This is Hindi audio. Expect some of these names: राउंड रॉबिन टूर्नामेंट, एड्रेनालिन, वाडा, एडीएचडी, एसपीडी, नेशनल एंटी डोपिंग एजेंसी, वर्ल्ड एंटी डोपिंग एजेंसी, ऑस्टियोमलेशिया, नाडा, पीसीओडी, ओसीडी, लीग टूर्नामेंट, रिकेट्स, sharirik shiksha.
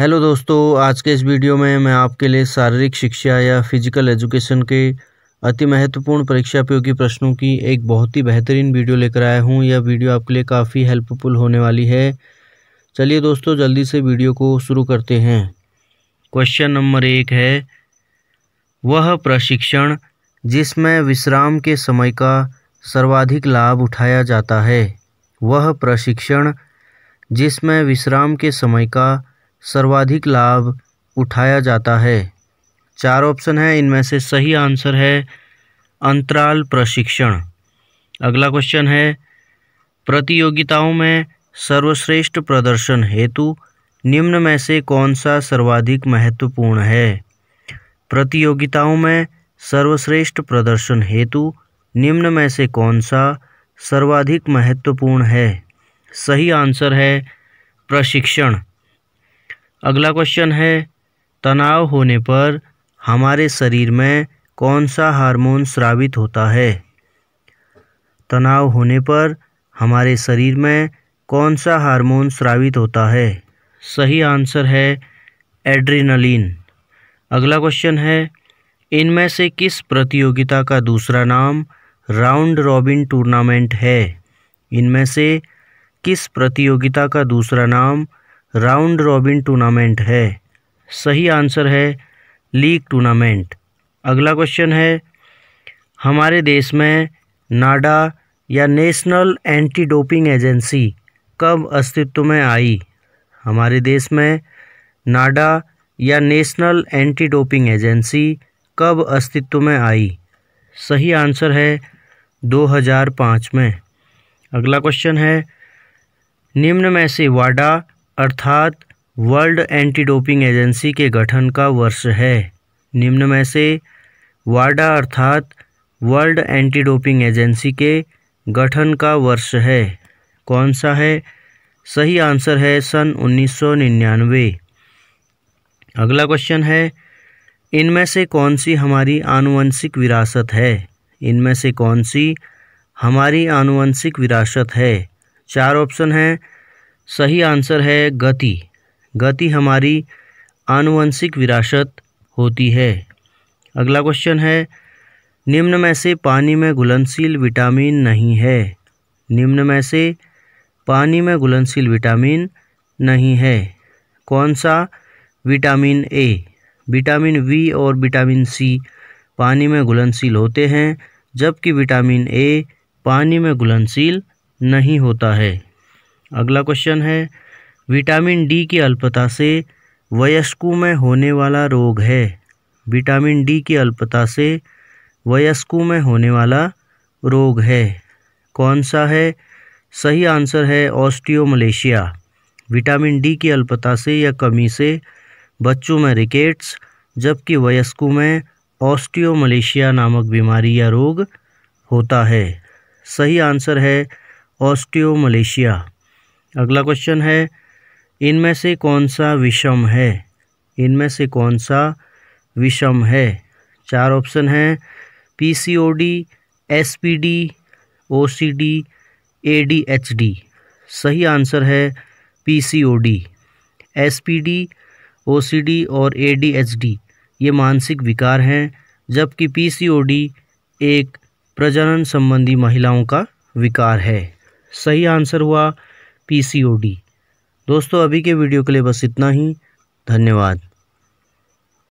हेलो दोस्तों, आज के इस वीडियो में मैं आपके लिए शारीरिक शिक्षा या फिजिकल एजुकेशन के अति महत्वपूर्ण परीक्षा उपयोगी प्रश्नों की एक बहुत ही बेहतरीन वीडियो लेकर आया हूं। यह वीडियो आपके लिए काफ़ी हेल्पफुल होने वाली है। चलिए दोस्तों, जल्दी से वीडियो को शुरू करते हैं। क्वेश्चन नंबर 1 है, वह प्रशिक्षण जिसमें विश्राम के समय का सर्वाधिक लाभ उठाया जाता है। वह प्रशिक्षण जिसमें विश्राम के समय का सर्वाधिक लाभ उठाया जाता है। 4 ऑप्शन हैं, इनमें से सही आंसर है अंतराल प्रशिक्षण। अगला क्वेश्चन है, प्रतियोगिताओं में सर्वश्रेष्ठ प्रदर्शन हेतु निम्न में से कौन सा सर्वाधिक महत्वपूर्ण है। प्रतियोगिताओं में सर्वश्रेष्ठ प्रदर्शन हेतु निम्न में से कौन सा सर्वाधिक महत्वपूर्ण है। सही आंसर है प्रशिक्षण। अगला क्वेश्चन है, तनाव होने पर हमारे शरीर में कौन सा हार्मोन स्रावित होता है। तनाव होने पर हमारे शरीर में कौन सा हार्मोन स्रावित होता है। सही आंसर है एड्रेनालिन। अगला क्वेश्चन है, इनमें से किस प्रतियोगिता का दूसरा नाम राउंड रॉबिन टूर्नामेंट है। इनमें से किस प्रतियोगिता का दूसरा नाम राउंड रॉबिन टूर्नामेंट है। सही आंसर है लीग टूर्नामेंट। अगला क्वेश्चन है, हमारे देश में नाडा या नेशनल एंटी डोपिंग एजेंसी कब अस्तित्व में आई। हमारे देश में नाडा या नेशनल एंटी डोपिंग एजेंसी कब अस्तित्व में आई। सही आंसर है 2005 में। अगला क्वेश्चन है, निम्न में से वाडा अर्थात वर्ल्ड एंटी डोपिंग एजेंसी के गठन का वर्ष है। निम्न में से वाडा अर्थात वर्ल्ड एंटी डोपिंग एजेंसी के गठन का वर्ष है कौन सा है। सही आंसर है सन 1999। अगला क्वेश्चन है, इनमें से कौन सी हमारी आनुवंशिक विरासत है। इनमें से कौन सी हमारी आनुवंशिक विरासत है। 4 ऑप्शन हैं, सही आंसर है गति। गति हमारी आनुवंशिक विरासत होती है। अगला क्वेश्चन है, निम्न में से पानी में घुलनशील विटामिन नहीं है। निम्न में से पानी में घुलनशील विटामिन नहीं है कौन सा। विटामिन ए, विटामिन वी और विटामिन सी पानी में घुलनशील होते हैं, जबकि विटामिन ए पानी में घुलनशील नहीं होता है। अगला क्वेश्चन है, विटामिन डी की अल्पता से वयस्कों में होने वाला रोग है। विटामिन डी की अल्पता से वयस्कों में होने वाला रोग है कौन सा है। सही आंसर है ऑस्टियोमलेशिया। विटामिन डी की अल्पता से या कमी से बच्चों में रिकेट्स, जबकि वयस्कों में ऑस्टियोमलेशिया नामक बीमारी या रोग होता है। सही आंसर है ऑस्टियोमलेशिया। अगला क्वेश्चन है, इनमें से कौन सा विषम है। इनमें से कौन सा विषम है। 4 ऑप्शन हैं, पीसीओडी, एसपीडी, ओसीडी, एडीएचडी। सही आंसर है पीसीओडी। एसपीडी, ओसीडी और एडीएचडी ये मानसिक विकार हैं, जबकि पीसीओडी एक प्रजनन संबंधी महिलाओं का विकार है। सही आंसर हुआ पीसीओडी। दोस्तों, अभी के वीडियो के लिए बस इतना ही। धन्यवाद।